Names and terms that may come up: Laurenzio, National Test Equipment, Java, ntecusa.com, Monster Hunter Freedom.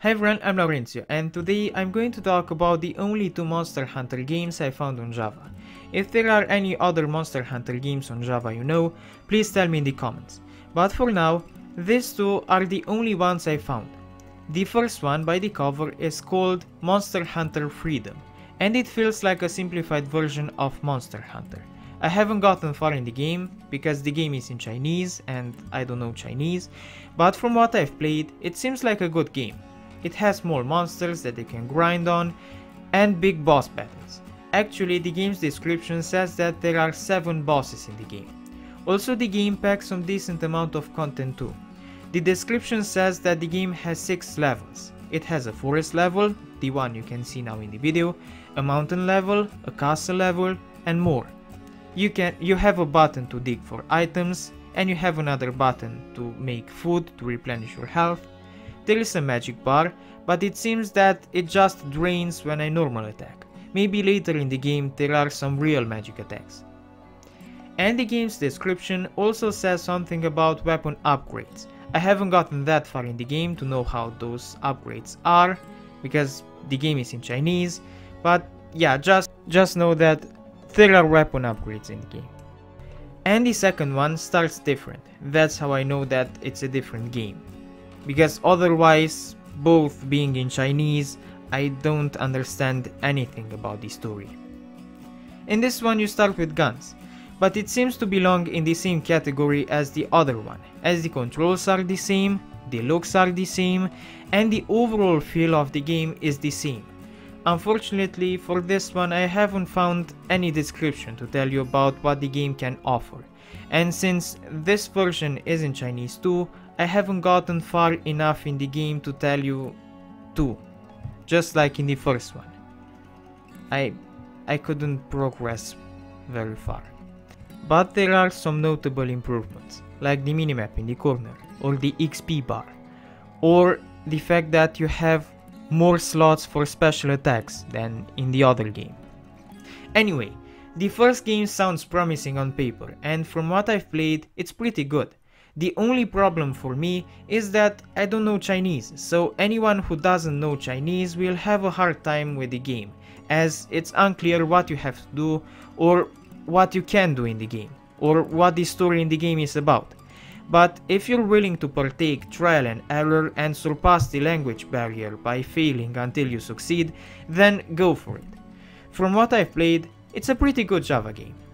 Hi everyone, I'm Laurenzio, and today I'm going to talk about the only two Monster Hunter games I found on Java. If there are any other Monster Hunter games on Java you know, please tell me in the comments. But for now, these two are the only ones I found. The first one by the cover is called Monster Hunter Freedom, and it feels like a simplified version of Monster Hunter. I haven't gotten far in the game, because the game is in Chinese and I don't know Chinese, but from what I've played, it seems like a good game. It has more monsters that you can grind on and big boss battles. Actually, the game's description says that there are 7 bosses in the game. Also, the game packs some decent amount of content too. The description says that the game has 6 levels. It has a forest level, the one you can see now in the video, a mountain level, a castle level, and more. You have a button to dig for items, and you have another button to make food to replenish your health. There is a magic bar, but it seems that it just drains when I normal attack. Maybe later in the game there are some real magic attacks. And the game's description also says something about weapon upgrades. I haven't gotten that far in the game to know how those upgrades are, because the game is in Chinese, but yeah, just know that there are weapon upgrades in the game. And the second one starts different. That's how I know that it's a different game. Because otherwise, both being in Chinese, I don't understand anything about the story. In this one you start with guns, but it seems to belong in the same category as the other one, as the controls are the same, the looks are the same, and the overall feel of the game is the same. Unfortunately, for this one I haven't found any description to tell you about what the game can offer, and since this version is in Chinese too, I haven't gotten far enough in the game to tell you too, just like in the first one. I couldn't progress very far. But there are some notable improvements, like the minimap in the corner, or the XP bar, or the fact that you have more slots for special attacks than in the other game. Anyway, the first game sounds promising on paper, and from what I've played, it's pretty good. The only problem for me is that I don't know Chinese, so anyone who doesn't know Chinese will have a hard time with the game, as it's unclear what you have to do or what you can do in the game, or what the story in the game is about. But if you're willing to partake trial and error and surpass the language barrier by failing until you succeed, then go for it. From what I've played, it's a pretty good Java game.